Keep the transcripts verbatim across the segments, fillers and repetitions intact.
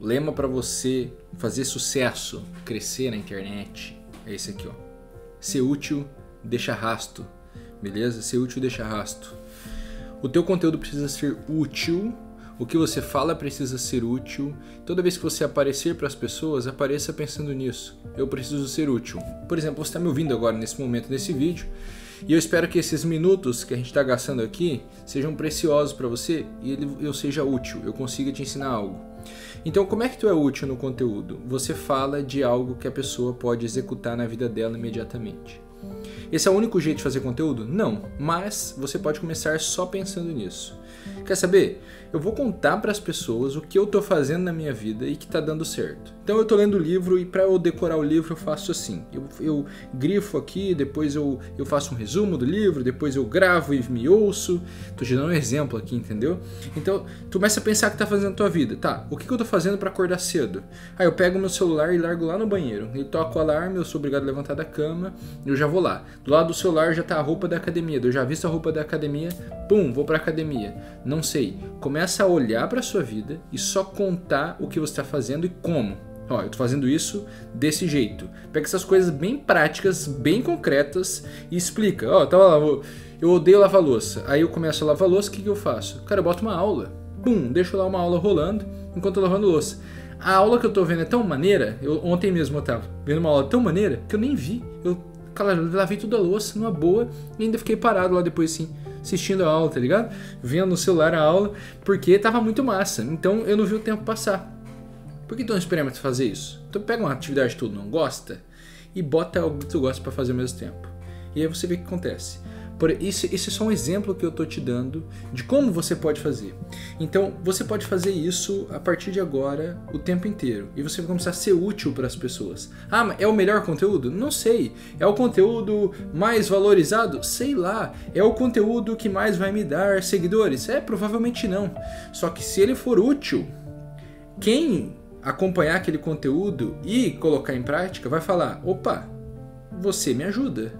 Lema para você fazer sucesso, crescer na internet, é esse aqui, ó. Ser útil, deixa rastro, beleza? Ser útil, deixa rastro. O teu conteúdo precisa ser útil, o que você fala precisa ser útil. Toda vez que você aparecer para as pessoas, apareça pensando nisso. Eu preciso ser útil. Por exemplo, você está me ouvindo agora nesse momento, nesse vídeo, e eu espero que esses minutos que a gente está gastando aqui sejam preciosos para você e eu seja útil, eu consiga te ensinar algo. Então, como é que tu é útil no conteúdo? Você fala de algo que a pessoa pode executar na vida dela imediatamente. Esse é o único jeito de fazer conteúdo? Não, mas você pode começar só pensando nisso. Quer saber? Eu vou contar para as pessoas o que eu tô fazendo na minha vida e que tá dando certo. Então eu tô lendo o livro e para eu decorar o livro eu faço assim. Eu, eu grifo aqui, depois eu, eu faço um resumo do livro, depois eu gravo e me ouço. Tô te dando um exemplo aqui, entendeu? Então tu começa a pensar o que tá fazendo na tua vida. Tá, o que, que eu tô fazendo para acordar cedo? Aí eu pego meu celular e largo lá no banheiro. Eu toco o alarme, eu sou obrigado a levantar da cama, eu já vou lá. Do lado do celular já tá a roupa da academia, eu já visto a roupa da academia, pum, vou pra academia. Não sei, começa a olhar pra sua vida e só contar o que você tá fazendo e como. Ó, eu tô fazendo isso desse jeito. Pega essas coisas bem práticas, bem concretas e explica. Ó, tava lá, eu odeio lavar louça. Aí eu começo a lavar louça, o que que eu faço? Cara, eu boto uma aula, pum, deixo lá uma aula rolando enquanto eu tô lavando louça. A aula que eu tô vendo é tão maneira, eu, ontem mesmo eu tava vendo uma aula tão maneira que eu nem vi, eu cara, lavei toda a louça numa boa e ainda fiquei parado lá depois assim, assistindo a aula, tá ligado? Vendo no celular a aula, porque tava muito massa, então eu não vi o tempo passar. Por que tu não experimenta fazer isso? Tu pega uma atividade que tu não gosta e bota algo que tu gosta pra fazer ao mesmo tempo. E aí você vê o que acontece. Por isso, esse é só um exemplo que eu tô te dando de como você pode fazer. Então, você pode fazer isso a partir de agora o tempo inteiro. E você vai começar a ser útil para as pessoas. Ah, mas é o melhor conteúdo? Não sei. É o conteúdo mais valorizado? Sei lá. É o conteúdo que mais vai me dar seguidores? É, provavelmente não. Só que se ele for útil, quem acompanhar aquele conteúdo e colocar em prática vai falar: opa, você me ajuda.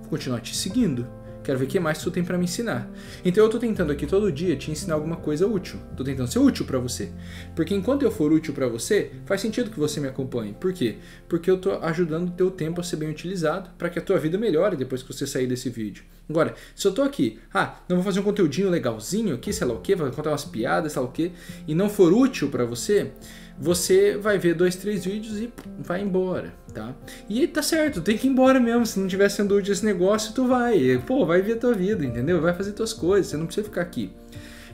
Vou continuar te seguindo. Quero ver o que mais tu tem pra me ensinar. Então eu tô tentando aqui todo dia te ensinar alguma coisa útil. Tô tentando ser útil pra você. Porque enquanto eu for útil pra você, faz sentido que você me acompanhe. Por quê? Porque eu tô ajudando o teu tempo a ser bem utilizado pra que a tua vida melhore depois que você sair desse vídeo. Agora, se eu tô aqui, ah, não vou fazer um conteúdinho legalzinho aqui, sei lá o que, vou contar umas piadas, sei lá o que, e não for útil pra você, você vai ver dois, três vídeos e vai embora, tá? E tá certo, tem que ir embora mesmo, se não tiver sendo útil esse negócio, tu vai, pô, vai ver a tua vida, entendeu? Vai fazer tuas coisas, você não precisa ficar aqui.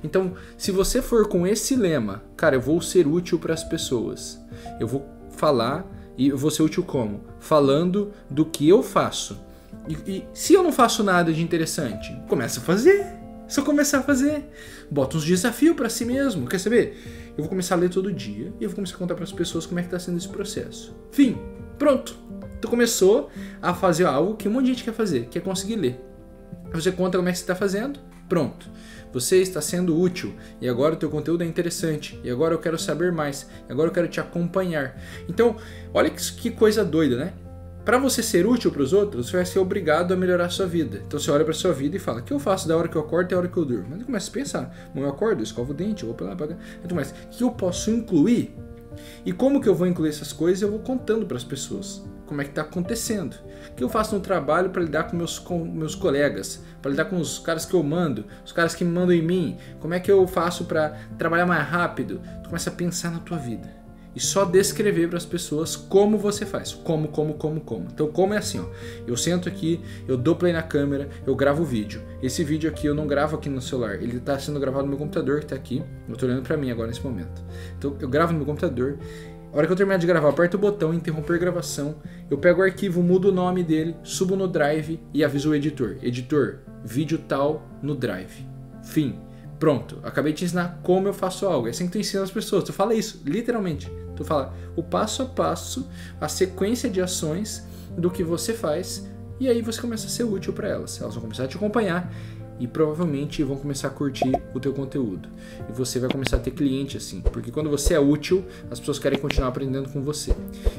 Então, se você for com esse lema, cara, eu vou ser útil pras pessoas, eu vou falar, e eu vou ser útil como? Falando do que eu faço. E, e se eu não faço nada de interessante, começa a fazer. Só começar a fazer. Bota uns desafios pra si mesmo. Quer saber? Eu vou começar a ler todo dia e eu vou começar a contar pras pessoas como é que tá sendo esse processo. Fim. Pronto. Tu começou a fazer algo que um monte de gente quer fazer, que é conseguir ler. Você conta como é que você tá fazendo. Pronto. Você está sendo útil. E agora o teu conteúdo é interessante. E agora eu quero saber mais. E agora eu quero te acompanhar. Então, olha que, que coisa doida, né? Para você ser útil para os outros, você vai ser obrigado a melhorar a sua vida. Então você olha para sua vida e fala: o que eu faço da hora que eu acordo até a hora que eu durmo? Aí tu começa a pensar: bom, eu acordo, eu escovo o dente, eu vou pra lá, pra cá. Aí tu começa: o que eu posso incluir? E como que eu vou incluir essas coisas? Eu vou contando para as pessoas. Como é que tá acontecendo? O que eu faço no trabalho para lidar com meus, com meus colegas? Para lidar com os caras que eu mando? Os caras que me mandam em mim? Como é que eu faço para trabalhar mais rápido? Tu começa a pensar na tua vida. E só descrever para as pessoas como você faz. Como, como, como, como. Então, como é assim, ó. Eu sento aqui, eu dou play na câmera, eu gravo o vídeo. Esse vídeo aqui eu não gravo aqui no celular. Ele está sendo gravado no meu computador, que está aqui. Eu estou olhando para mim agora nesse momento. Então, eu gravo no meu computador. A hora que eu terminar de gravar, aperto o botão interromper gravação. Eu pego o arquivo, mudo o nome dele, subo no Drive e aviso o editor. Editor, vídeo tal no Drive. Fim. Pronto. Acabei de te ensinar como eu faço algo. É assim que tu ensina as pessoas. Tu fala isso, literalmente. Tu fala o passo a passo, a sequência de ações do que você faz e aí você começa a ser útil para elas. Elas vão começar a te acompanhar e provavelmente vão começar a curtir o teu conteúdo. E você vai começar a ter cliente assim, porque quando você é útil, as pessoas querem continuar aprendendo com você.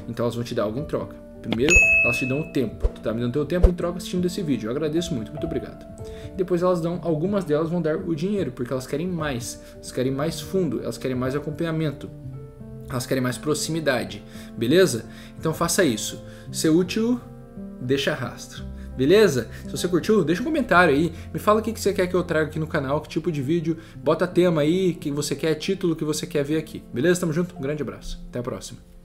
Então elas vão te dar algo em troca. Primeiro, elas te dão o tempo. Tu tá me dando teu tempo em troca assistindo esse vídeo. Eu agradeço muito, muito obrigado. Depois elas dão, algumas delas vão dar o dinheiro, porque elas querem mais. Elas querem mais fundo, elas querem mais acompanhamento. Elas querem mais proximidade, beleza? Então faça isso. Se é útil, deixa rastro, beleza? Se você curtiu, deixa um comentário aí. Me fala o que você quer que eu traga aqui no canal, que tipo de vídeo. Bota tema aí, que você quer, título que você quer ver aqui. Beleza? Tamo junto? Um grande abraço. Até a próxima.